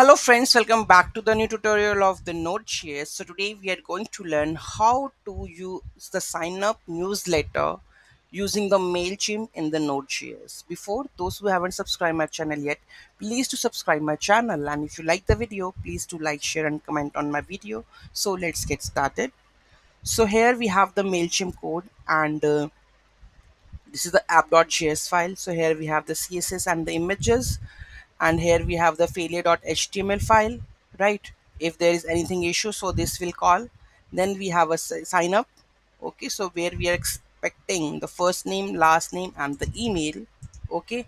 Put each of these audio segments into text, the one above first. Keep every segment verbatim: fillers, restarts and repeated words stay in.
Hello friends, welcome back to the new tutorial of the Node.js. So today we are going to learn how to use the sign up newsletter using the MailChimp in the Node.js. Before, those who haven't subscribed my channel yet, please do subscribe my channel, and if you like the video, please do like, share and comment on my video. So let's get started. So here we have the MailChimp code, and uh, this is the app.js file. So here we have the C S S and the images. And here we have the failure.html file, right? If there is anything issue, so this will call. Then we have a sign up. Okay, so where we are expecting the first name, last name and the email. Okay,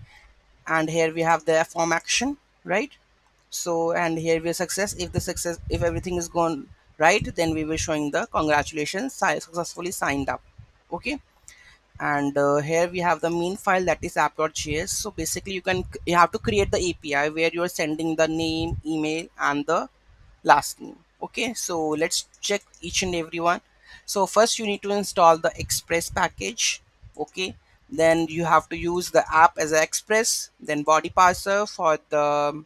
and here we have the form action, right? So and here we are success. If the success, if everything is gone right, then we were showing the congratulations, successfully signed up. Okay. And uh, here we have the main file, that is app.js. So basically you can you have to create the A P I where you are sending the name, email and the last name. Okay, so let's check each and every one. So first you need to install the Express package. Okay, then you have to use the app as an Express, then body parser for the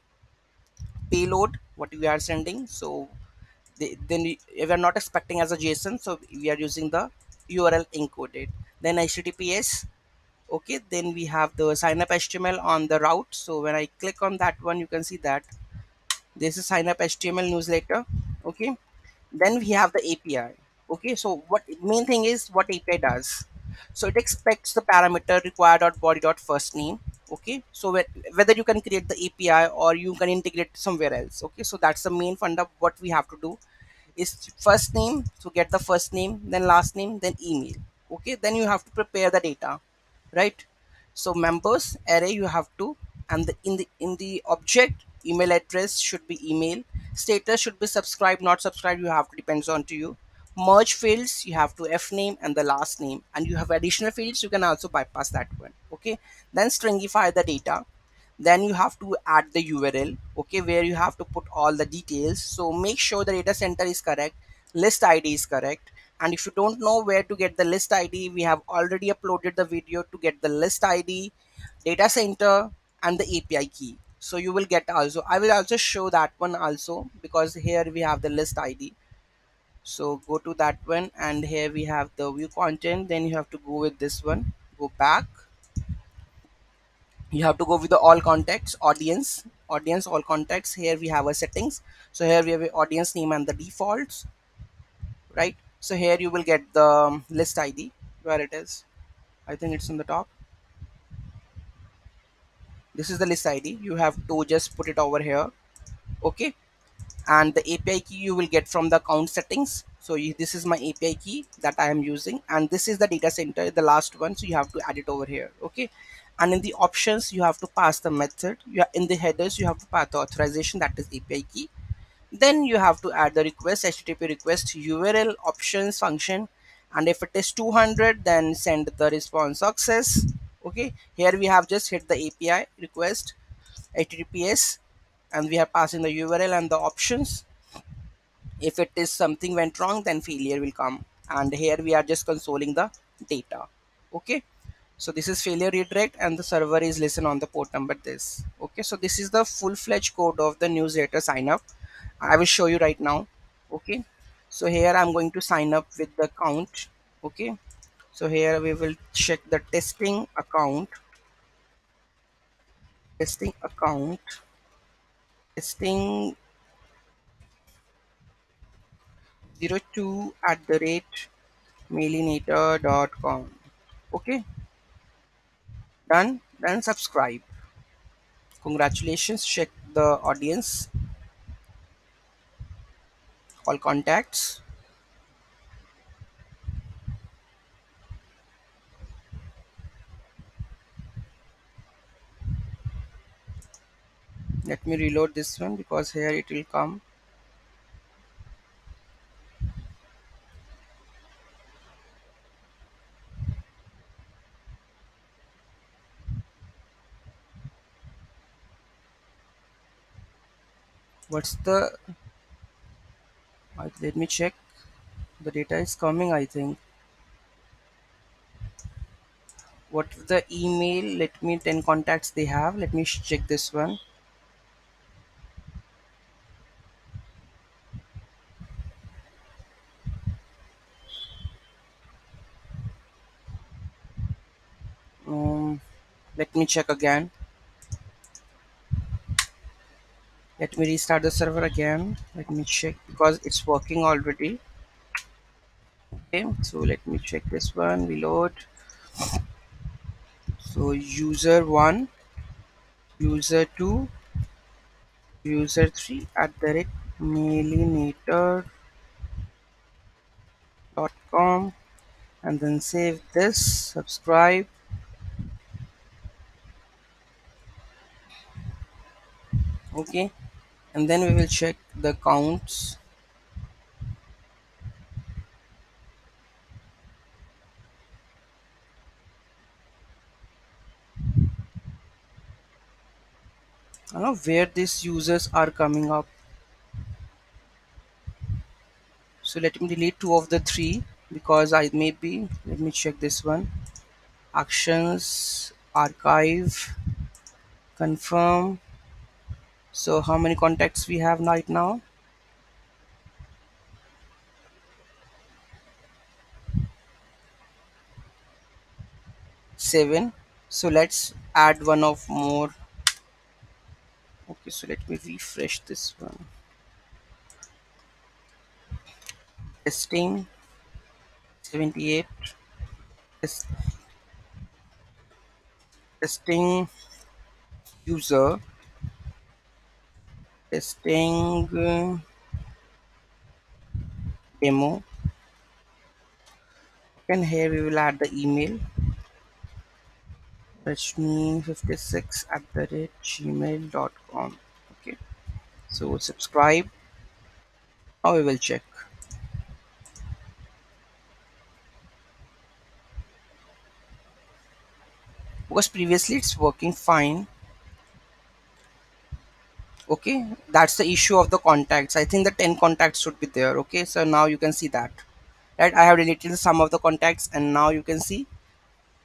payload what we are sending. So they, then we, we are not expecting as a JSON, so we are using the U R L encoded. Then H T T P S. Okay, then we have the sign up H T M L on the route. So when I click on that one, you can see that this is sign up H T M L newsletter. Okay, then we have the A P I. Okay, so what main thing is what A P I does. So it expects the parameter require.body.firstname. Okay, so where, whether you can create the A P I or you can integrate somewhere else. Okay, so that's the main funda. What we have to do is first name, so get the first name, then last name, then email. Okay, then you have to prepare the data, right? So members array you have to, and the, in the in the object email address should be email, status should be subscribe, not subscribe, you have to, depends on to you. Merge fields you have to f name and the last name, and you have additional fields you can also bypass that one. Okay, then stringify the data, then you have to add the U R L. Okay, where you have to put all the details. So make sure the data center is correct, list I D is correct. And if you don't know where to get the list I D, we have already uploaded the video to get the list I D, data center and the A P I key. So you will get also, I will also show that one also, because here we have the list I D. So go to that one, and here we have the view content. Then you have to go with this one, go back. You have to go with the all contacts, audience, audience, all contacts. Here we have our settings. So here we have audience name and the defaults, right? So here you will get the list I D, where it is. I think it's on the top. This is the list I D. You have to just put it over here. Okay. And the A P I key you will get from the account settings. So you, this is my A P I key that I am using. And this is the data center, the last one. So you have to add it over here. Okay. And in the options, you have to pass the method. You, in the headers, you have to pass the authorization, that is A P I key. Then you have to add the request, H T T P request, U R L, options, function, and if it is two hundred, then send the response success. Okay, here we have just hit the A P I request, H T T P S, and we are passing the U R L and the options. If it is something went wrong, then failure will come. And here we are just consoling the data. Okay, so this is failure redirect, and the server is listen on the port number this. Okay, so this is the full-fledged code of the newsletter sign up. I will show you right now. Okay, so here I'm going to sign up with the account. Okay, so here we will check the testing account, testing account, testing zero two at the rate mailinator dot com. Okay, done, then subscribe. Congratulations, check the audience, all contacts, let me reload this one because here it will come. What's the let me check, the data is coming. I think what the email, let me ten contacts they have, let me check this one. Let me check again. Let me restart the server again. Let me check because it's working already. Okay, so let me check this one. Reload. So user one, user two, user three at the rate mailinator dot com, and then save this, subscribe. Okay, and then we will check the counts. I don't know where these users are coming up. So let me delete two of the three because I may be. Let me check this one. Actions, archive, confirm. So how many contacts we have right now? Seven. So let's add one of more. Okay, so let me refresh this one. Testing seventy-eight. Test, testing user. Testing uh, demo. And here we will add the email. Fetch me fifty-six at the rate gmail dot com. Okay, so subscribe. Now we will check. Because previously it's working fine. Okay, that's the issue of the contacts. I think the ten contacts should be there. Okay, so now you can see that. Right, I have deleted some of the contacts, and now you can see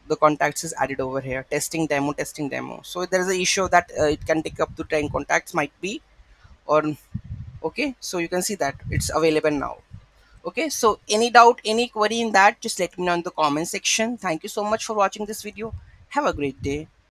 the contacts is added over here. Testing demo, testing demo. So there is an issue that uh, it can take up to ten contacts, might be, or okay. So you can see that it's available now. Okay. So any doubt, any query in that, just let me know in the comment section. Thank you so much for watching this video. Have a great day.